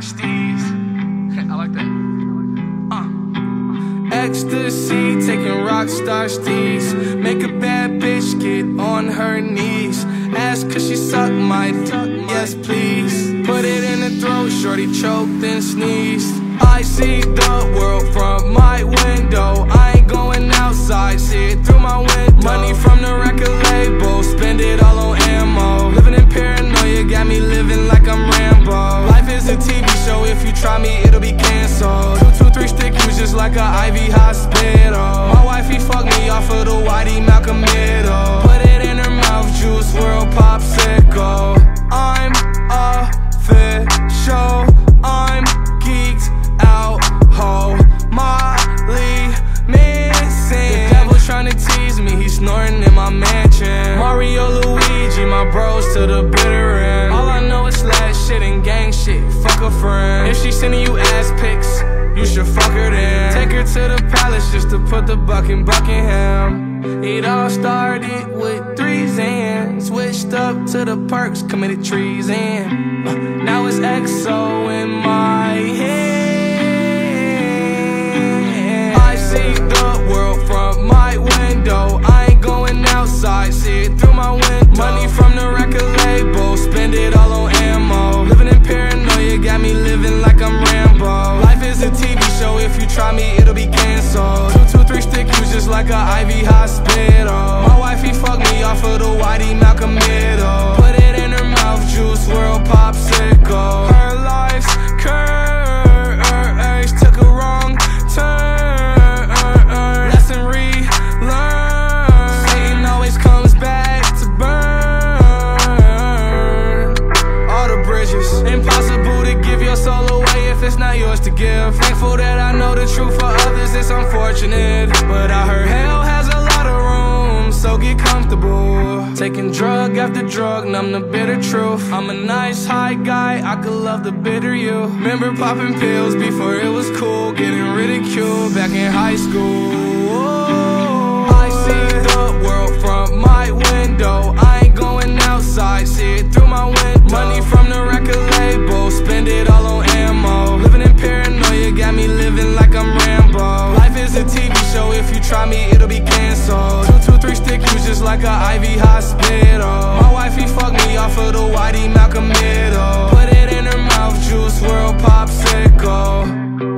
watch these. I like that. Ecstasy, taking rock star steez. Make a bad bitch get on her knees. Ask cause she suck my dick, yes please. Put it in the throat, shorty choked and sneezed. I see the world from my window. I ain't going outside, see it through my window. Money from the record label, spend it all on ammo. Living in paranoia, got me living like I'm Rambo. Life is a TV show, if you try me, it'll be canceled. 2, 2, 3 stick, you just like a IV hospital. My wifey fucked me off of the Whitey Malcolm Middle. Put it in her mouth, Juice WRLD popsicle. I'm official, I'm geeked out, ho. Molly Manson. The devil tryna tease me, he's snoring in my mansion. Mario, Luigi, my bros to the bitter end. All I know is slash shit and gang shit, fuck a friend. If she sending you ass pics, you should fuck her then. Take her to the palace just to put the buck in Buckingham. It all started with 3s and switched up to the perks, committed trees and now it's XO in my head. I see the world from my window. I ain't going outside, see it through my window. Money from the record label, spend it all on ammo. Living in paranoia, got me living like I'm Rambo. Life is a TV show, if you try me, it'll be canceled. 2, 2, 3 stick, you just like a IV hospital. My wifey fucked me off of the Whitey Malcolm Middle. Put it in her mouth, Juice WRLD popsicle. Her life's curse took a wrong turn. Lesson relearned. Satan always comes back to burn all the bridges. Impossible to give your soul away if it's not yours to give. Thankful that I know the truth, for others it's unfortunate. But I heard hell has a lot of room, so get comfortable. Taking drug after drug, numb the bitter truth. I'm a nice high guy, I could love the bitter you. Remember popping pills before it was cool, getting ridiculed back in high school. I see the world from my window. I ain't going outside, see it through my window. Money from the record label, spend it all on ammo. Living in paranoia, got me living like I'm Rambo. Life is a TV show, if you try me, it'll be canceled. 2, 2, 3 stick, you just like a IV hospital. My wifey fucked me off of the Whitey Malcolm Middle. Put it in her mouth, Juice WRLD popsicle.